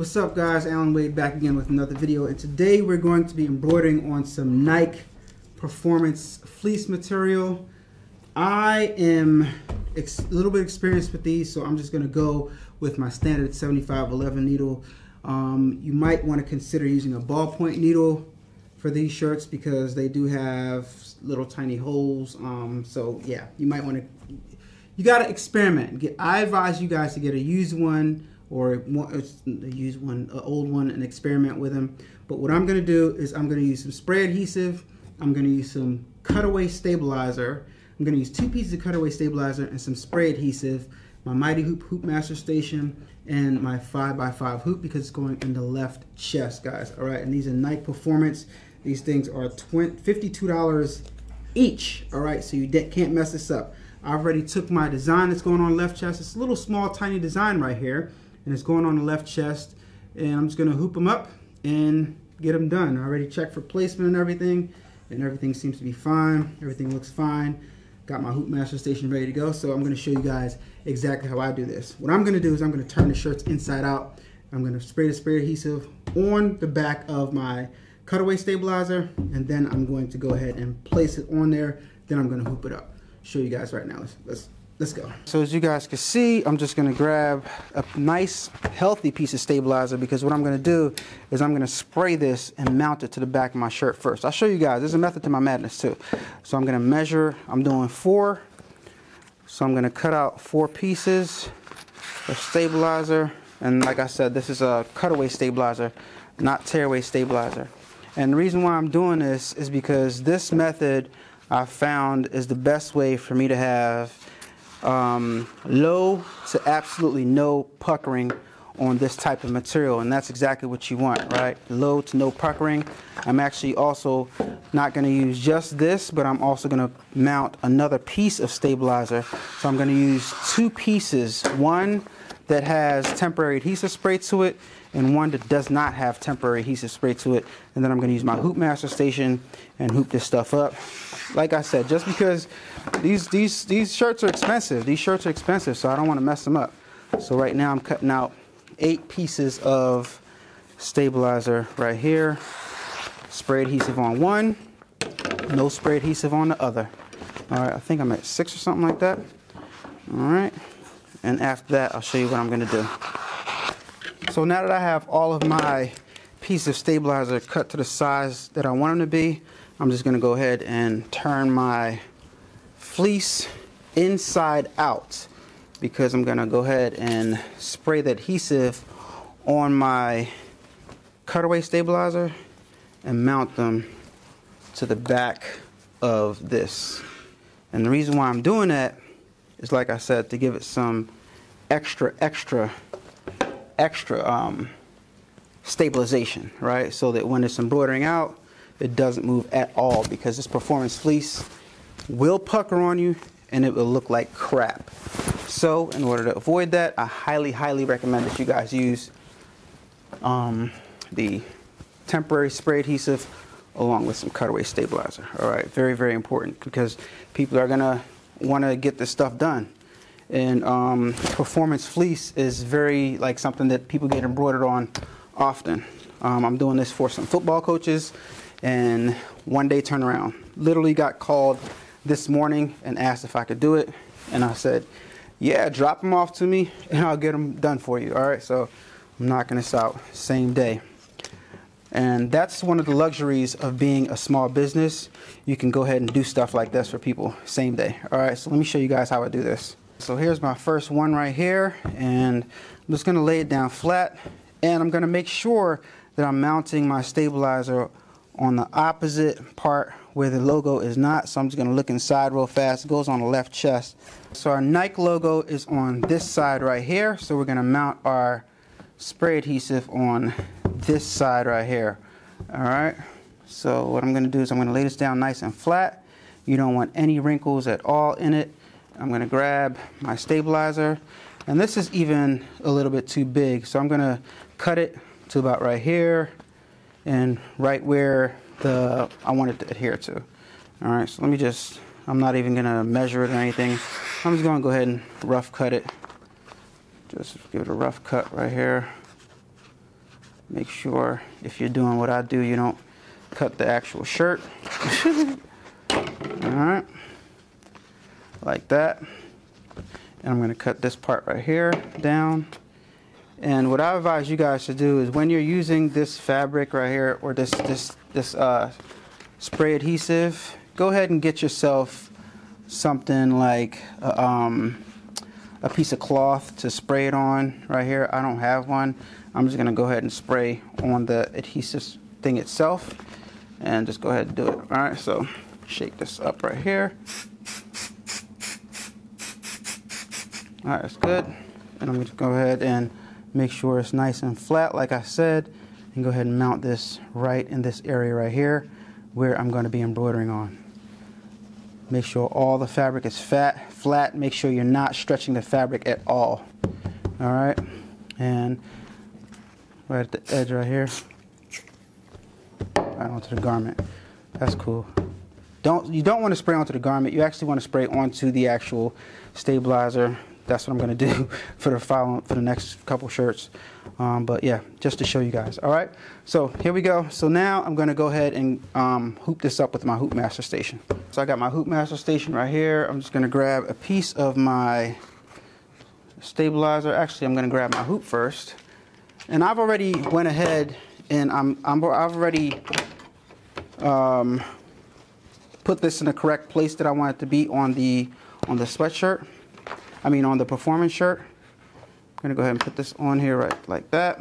What's up guys, Alan Wade back again with another video, and today we're going to be embroidering on some Nike Performance fleece material. I am a little bit experienced with these, so I'm just going to go with my standard 7511 needle. You might want to consider using a ballpoint needle for these shirts because they do have little tiny holes. So yeah, you might want to, you got to experiment. I advise you guys to get a used one, or use one, an old one, and experiment with them. But what I'm gonna do is I'm gonna use some spray adhesive, I'm gonna use some cutaway stabilizer, I'm gonna use two pieces of cutaway stabilizer and some spray adhesive, my Mighty Hoop Hoop Master Station, and my 5x5 hoop because it's going in the left chest, guys, all right? And these are Nike Performance. These things are $52 each, all right? So you can't mess this up. I already took my design that's going on left chest. It's a little small, tiny design right here, and it's going on the left chest, and I'm just gonna hoop them up and get them done. I already checked for placement and everything seems to be fine. Everything looks fine. Got my Hoop Master Station ready to go, so I'm gonna show you guys exactly how I do this. What I'm gonna do is I'm gonna turn the shirts inside out. I'm gonna spray the spray adhesive on the back of my cutaway stabilizer, and then I'm going to go ahead and place it on there. Then I'm gonna hoop it up. Show you guys right now. Let's go. So as you guys can see, I'm just gonna grab a nice, healthy piece of stabilizer, because what I'm gonna do is I'm gonna spray this and mount it to the back of my shirt first. I'll show you guys, there's a method to my madness too. So I'm gonna measure, I'm doing four. So I'm gonna cut out four pieces of stabilizer. And like I said, this is a cutaway stabilizer, not tearaway stabilizer. And the reason why I'm doing this is because this method I found is the best way for me to have low to absolutely no puckering on this type of material, and that's exactly what you want, right? Low to no puckering. I'm actually also not going to use just this, but I'm also going to mount another piece of stabilizer. So I'm going to use two pieces, one that has temporary adhesive spray to it and one that does not have temporary adhesive spray to it. And then I'm gonna use my Hoop Master Station and hoop this stuff up. Like I said, just because these shirts are expensive. These shirts are expensive, so I don't wanna mess them up. So right now I'm cutting out 8 pieces of stabilizer right here. Spray adhesive on one, no spray adhesive on the other. All right, I think I'm at 6 or something like that. All right, and after that, I'll show you what I'm gonna do. So now that I have all of my pieces of stabilizer cut to the size that I want them to be, I'm just gonna go ahead and turn my fleece inside out, because I'm gonna go ahead and spray the adhesive on my cutaway stabilizer and mount them to the back of this. And the reason why I'm doing that is, like I said, to give it some extra stabilization, right? So that when it's embroidering out, it doesn't move at all, because this performance fleece will pucker on you and it will look like crap. So in order to avoid that, I highly recommend that you guys use the temporary spray adhesive along with some cutaway stabilizer. All right, very important, because people are gonna wanna get this stuff done. And performance fleece is very like something that people get embroidered on often. I'm doing this for some football coaches, and one day turnaround. Literally got called this morning and asked if I could do it, and I said, yeah, drop them off to me and I'll get them done for you. All right, so I'm knocking this out same day. And that's one of the luxuries of being a small business. You can go ahead and do stuff like this for people same day. All right, so let me show you guys how I do this. So here's my first one right here, and I'm just gonna lay it down flat, and I'm gonna make sure that I'm mounting my stabilizer on the opposite part where the logo is not. So I'm just gonna look inside real fast. It goes on the left chest. So our Nike logo is on this side right here, so we're gonna mount our spray adhesive on this side right here. All right, so what I'm gonna do is I'm gonna lay this down nice and flat. You don't want any wrinkles at all in it. I'm going to grab my stabilizer, and this is even a little bit too big, so I'm going to cut it to about right here and right where I want it to adhere to. All right, so let me just, I'm not even going to measure it or anything. I'm just going to go ahead and rough cut it. Just give it a rough cut right here. Make sure if you're doing what I do, you don't cut the actual shirt. Alright, like that. And I'm going to cut this part right here down. And what I advise you guys to do is when you're using this fabric right here, or this spray adhesive, go ahead and get yourself something like a piece of cloth to spray it on right here. I don't have one. I'm just going to go ahead and spray on the adhesive thing itself and just go ahead and do it. Alright, so shake this up right here. Alright, that's good. And I'm going to go ahead and make sure it's nice and flat like I said, and go ahead and mount this right in this area right here where I'm going to be embroidering on. Make sure all the fabric is flat. Make sure you're not stretching the fabric at all. Alright, and right at the edge right here, right onto the garment. That's cool. You don't want to spray onto the garment. You actually want to spray onto the actual stabilizer. That's what I'm going to do for the next couple shirts. But yeah, just to show you guys. All right, so here we go. So now I'm going to go ahead and hoop this up with my Hoop Master Station. So I got my Hoop Master Station right here. I'm just going to grab a piece of my stabilizer. Actually, I'm going to grab my hoop first. And I've already went ahead and I've already put this in the correct place that I want it to be on the sweatshirt. I mean on the performance shirt. I'm gonna go ahead and put this on here right like that.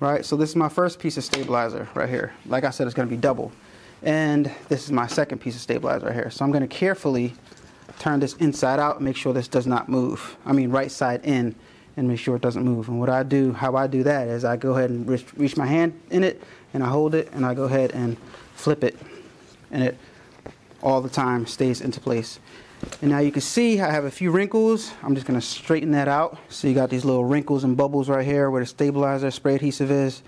Right, so this is my first piece of stabilizer right here. Like I said, it's gonna be double. And this is my second piece of stabilizer right here. So I'm gonna carefully turn this inside out and make sure this does not move. I mean right side in, and make sure it doesn't move. And what I do, how I do that is I go ahead and reach my hand in it and I hold it and I go ahead and flip it, and it all the time stays into place. And now you can see I have a few wrinkles. I'm just going to straighten that out. So you got these little wrinkles and bubbles right here where the stabilizer spray adhesive is.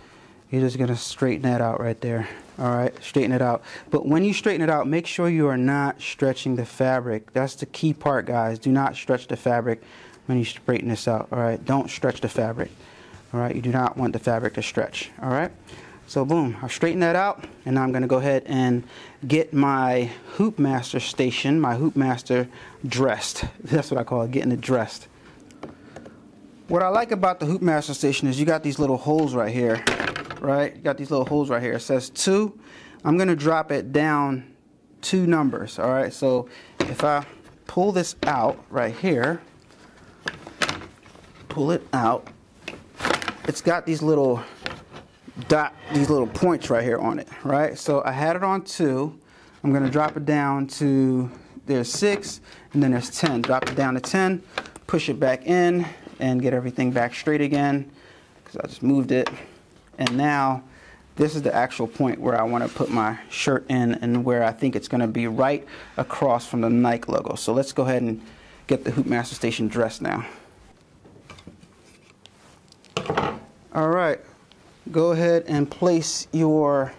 You're just going to straighten that out right there. Alright, straighten it out. But when you straighten it out, make sure you are not stretching the fabric. That's the key part, guys. Do not stretch the fabric when you straighten this out. Alright, don't stretch the fabric. Alright, you do not want the fabric to stretch. Alright, so boom, I've straightened that out, and now I'm going to go ahead and get my Hoop Master Station, my Hoop Master dressed. That's what I call it, getting it dressed. What I like about the Hoop Master Station is you got these little holes right here, right? You got these little holes right here. It says 2. I'm going to drop it down 2 numbers, all right? So if I pull this out right here, pull it out, it's got these little dot, these little points right here on it, right? So I had it on 2. I'm going to drop it down to, there's 6 and then there's 10. Drop it down to 10, push it back in and get everything back straight again, because I just moved it. And now this is the actual point where I want to put my shirt in and where I think it's going to be right across from the Nike logo. So let's go ahead and get the Hoop Master Station dressed now. All right. Go ahead and place your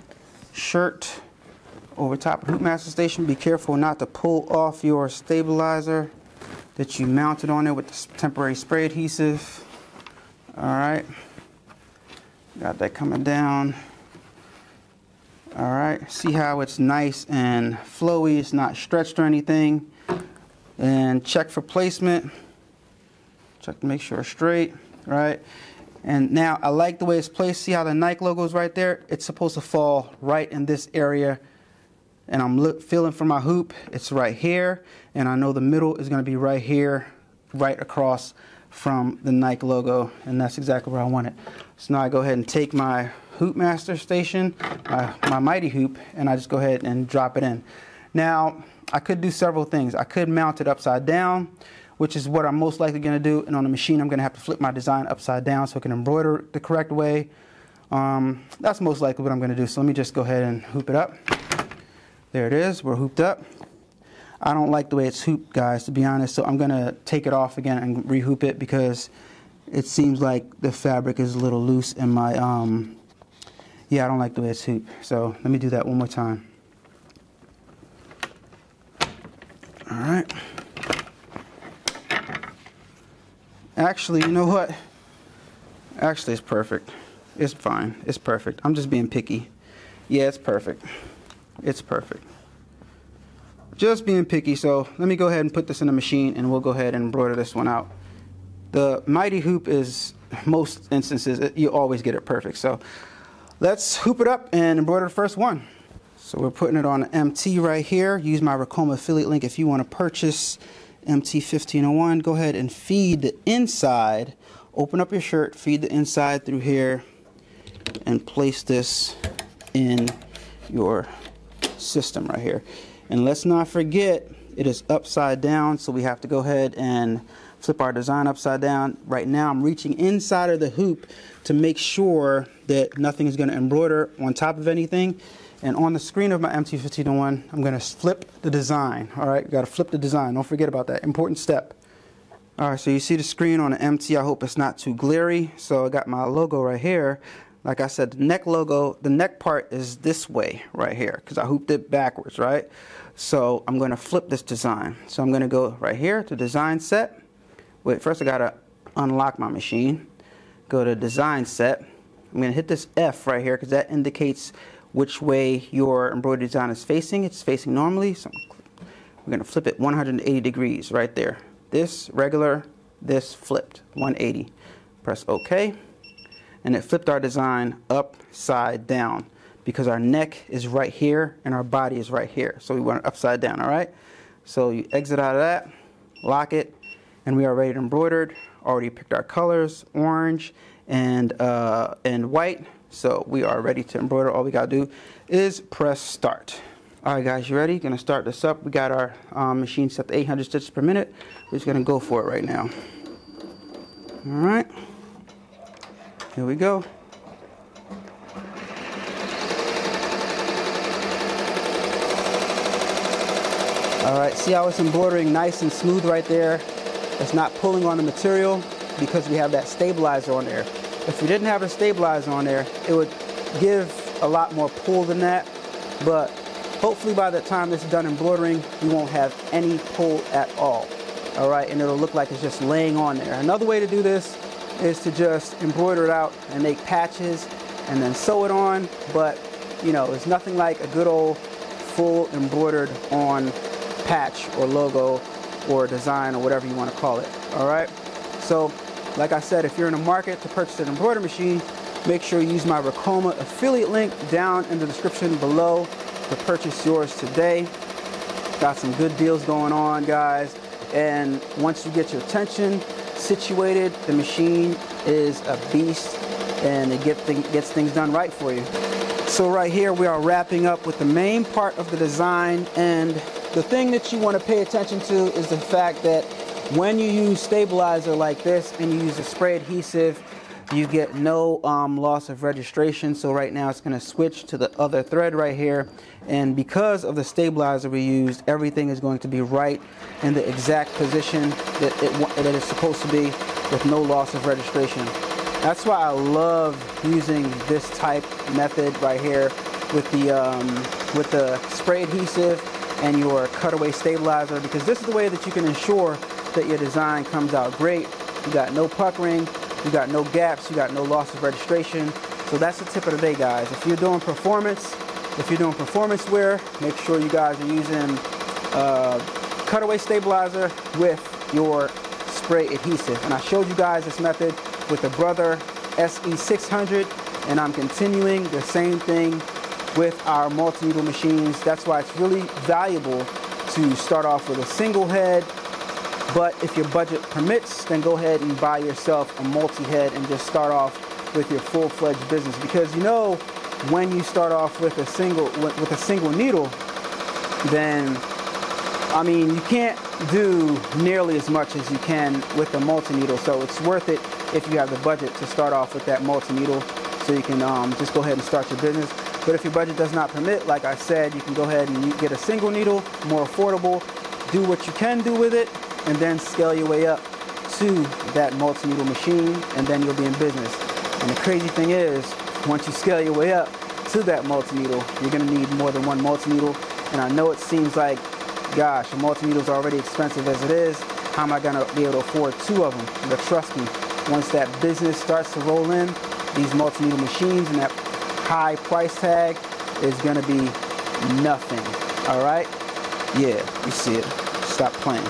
shirt over top of Hoop Master Station. Be careful not to pull off your stabilizer that you mounted on it with the temporary spray adhesive. Alright, got that coming down. Alright, see how it's nice and flowy, it's not stretched or anything. And check for placement, check to make sure it's straight, right? And now I like the way it's placed. See how the Nike logo is right there? It's supposed to fall right in this area. And I'm feeling for my hoop. It's right here. And I know the middle is going to be right here, right across from the Nike logo. And that's exactly where I want it. So now I go ahead and take my Hoop Master Station, my Mighty Hoop, and I just go ahead and drop it in. Now, I could do several things. I could mount it upside down, which is what I'm most likely going to do. And on the machine, I'm going to have to flip my design upside down so I can embroider the correct way. That's most likely what I'm going to do. So let me just go ahead and hoop it up. There it is. We're hooped up. I don't like the way it's hooped, guys, to be honest. So I'm going to take it off again and re-hoop it because it seems like the fabric is a little loose in my, yeah, I don't like the way it's hooped. So let me do that one more time. All right. Actually, you know what? Actually, it's perfect. It's fine. It's perfect. I'm just being picky. Yeah, it's perfect. It's perfect. Just being picky. So let me go ahead and put this in the machine, and we'll go ahead and embroider this one out. The Mighty Hoop is, most instances, you always get it perfect. So let's hoop it up and embroider the first one. So we're putting it on an MT right here. Use my Ricoma affiliate link if you want to purchase MT-1501. Go ahead and feed the inside. Open up your shirt, feed the inside through here, and place this in your system right here. And let's not forget, it is upside down, so we have to go ahead and flip our design upside down. Right now I'm reaching inside of the hoop to make sure that nothing is going to embroider on top of anything. And on the screen of my MT-1501, I'm going to flip the design. All right, you got to flip the design. Don't forget about that important step. All right, so you see the screen on the MT. I hope it's not too glary. So I got my logo right here. Like I said, the neck logo, the neck part is this way right here because I hooped it backwards, right? So I'm going to flip this design. So I'm going to go right here to design set. Wait, first I got to unlock my machine. Go to design set. I'm going to hit this F right here because that indicates which way your embroidery design is facing. It's facing normally. So we're going to flip it 180 degrees right there. This regular, this flipped 180. Press OK. And it flipped our design upside down because our neck is right here and our body is right here. So we want it upside down, all right? So you exit out of that, lock it, and we are ready to embroidered. Already picked our colors, orange and white. So we are ready to embroider. All we gotta do is press start. All right, guys, you ready? Gonna start this up. We got our machine set to 800 stitches per minute. We're just gonna go for it right now. All right. Here we go. All right, see how it's embroidering nice and smooth right there? It's not pulling on the material because we have that stabilizer on there. If we didn't have a stabilizer on there, it would give a lot more pull than that. But hopefully by the time this is done embroidering, we won't have any pull at all. All right, and it'll look like it's just laying on there. Another way to do this is to just embroider it out and make patches and then sew it on. But you know, it's nothing like a good old full embroidered on patch or logo or design or whatever you want to call it. All right, so like I said, if you're in the market to purchase an embroidery machine, make sure you use my Ricoma affiliate link down in the description below to purchase yours today. Got some good deals going on, guys, and once you get your attention situated, the machine is a beast and it gets things done right for you. So right here we are wrapping up with the main part of the design, and the thing that you want to pay attention to is the fact that when you use stabilizer like this and you use a spray adhesive, you get no loss of registration. So right now it's going to switch to the other thread right here, and because of the stabilizer we used, everything is going to be right in the exact position that it's supposed to be with no loss of registration. That's why I love using this type method right here with the spray adhesive and your cutaway stabilizer, because this is the way that you can ensure that your design comes out great. You got no puckering, you got no gaps, you got no loss of registration. So that's the tip of the day, guys. If you're doing performance, wear, make sure you guys are using cutaway stabilizer with your spray adhesive. And I showed you guys this method with the Brother SE 600, and I'm continuing the same thing with our multi-needle machines. That's why it's really valuable to start off with a single head, but if your budget permits, then go ahead and buy yourself a multi-head and just start off with your full-fledged business. Because you know, when you start off with a single needle, then I mean, you can't do nearly as much as you can with a multi-needle. So it's worth it if you have the budget to start off with that multi-needle, so you can just go ahead and start your business. But if your budget does not permit, like I said, you can go ahead and get a single needle, more affordable, do what you can do with it, and then scale your way up to that multi-needle machine, and then you'll be in business. And the crazy thing is, once you scale your way up to that multi-needle, you're gonna need more than one multi-needle. And I know it seems like, gosh, a multi-needle is already expensive as it is, how am I gonna be able to afford two of them? But trust me, once that business starts to roll in, these multimeter machines and that high price tag is gonna be nothing. All right, yeah, you see it, stop playing.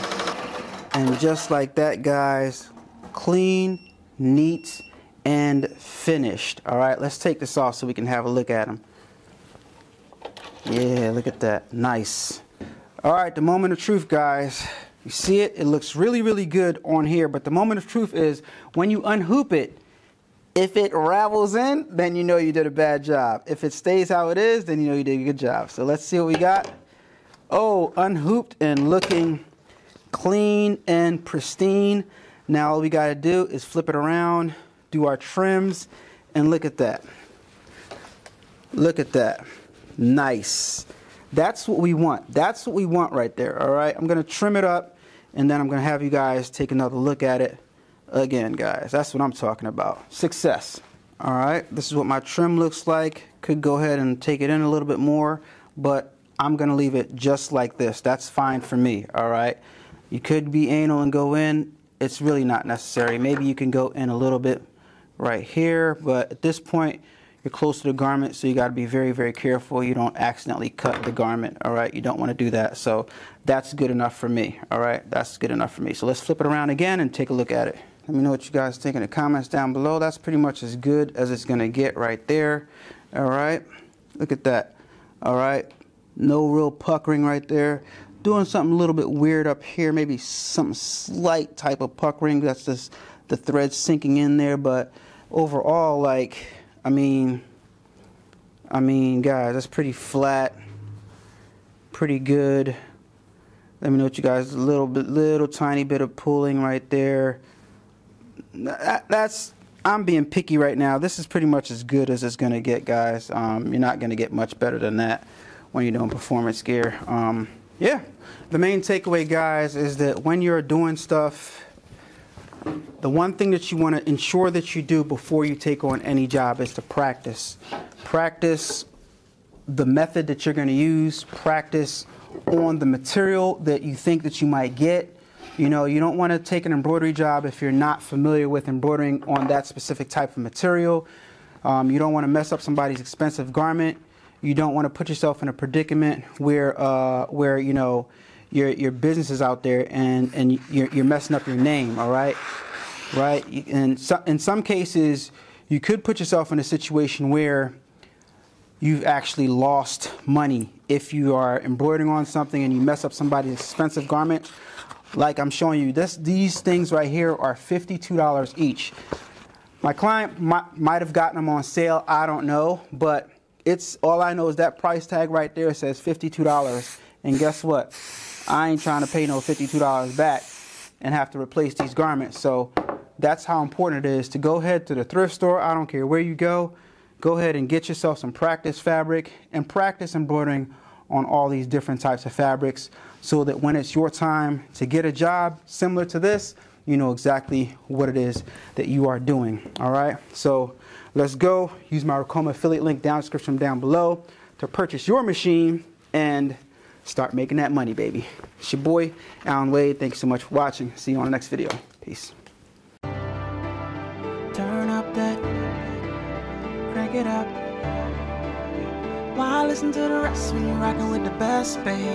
And just like that, guys, clean, neat, and finished. All right, let's take this off so we can have a look at them. Yeah, look at that, nice. All right, the moment of truth, guys. You see it, it looks really, really good on here, but the moment of truth is when you unhoop it, if it ravels in, then you know you did a bad job. If it stays how it is, then you know you did a good job. So let's see what we got. Oh, unhooped and looking clean and pristine. Now all we gotta do is flip it around, do our trims, and look at that. Look at that. Nice. That's what we want. That's what we want right there, all right? I'm gonna trim it up, and then I'm gonna have you guys take another look at it again, guys. That's what I'm talking about. Success. All right, this is what my trim looks like. Could go ahead and take it in a little bit more, but I'm gonna leave it just like this. That's fine for me, all right? You could be anal and go in. It's really not necessary. Maybe you can go in a little bit right here, but at this point, you're close to the garment, so you got to be very, very careful you don't accidentally cut the garment. All right, you don't want to do that. So that's good enough for me. All right, that's good enough for me. So let's flip it around again and take a look at it. Let me know what you guys think in the comments down below. That's pretty much as good as it's gonna get right there. All right, look at that. All right, no real puckering right there. Doing something a little bit weird up here, maybe some slight type of puckering. That's just the thread sinking in there, but overall, like, I mean, guys, that's pretty flat, pretty good. Let me know what you guys, a little tiny bit of pulling right there. I'm being picky right now. This is pretty much as good as it's gonna get, guys. You're not gonna get much better than that when you're doing performance gear. Yeah, the main takeaway, guys, is that when you're doing stuff, the one thing that you want to ensure that you do before you take on any job is to practice. Practice the method that you're going to use. Practice on the material that you think that you might get. You know, you don't want to take an embroidery job if you're not familiar with embroidering on that specific type of material. You don't want to mess up somebody's expensive garment. You don't want to put yourself in a predicament where you know, your business is out there and you're messing up your name, all right? Right? And so, in some cases, you could put yourself in a situation where you've actually lost money if you are embroidering on something and you mess up somebody's expensive garment. Like I'm showing you, these things right here are $52 each. My client might have gotten them on sale, I don't know, but it's all I know is that price tag right there says $52. And guess what? I ain't trying to pay no $52 back and have to replace these garments. So that's how important it is to go ahead to the thrift store. I don't care where you go. Go ahead and get yourself some practice fabric and practice embroidering on all these different types of fabrics so that when it's your time to get a job similar to this, you know exactly what it is that you are doing. All right, so let's go. Use my Ricoma affiliate link down in the description down below to purchase your machine and start making that money, baby. It's your boy, Alan Wade. Thanks so much for watching. See you on the next video. Peace. Turn up that, crank it up. While I listen to the rest when you're rocking with the best, baby.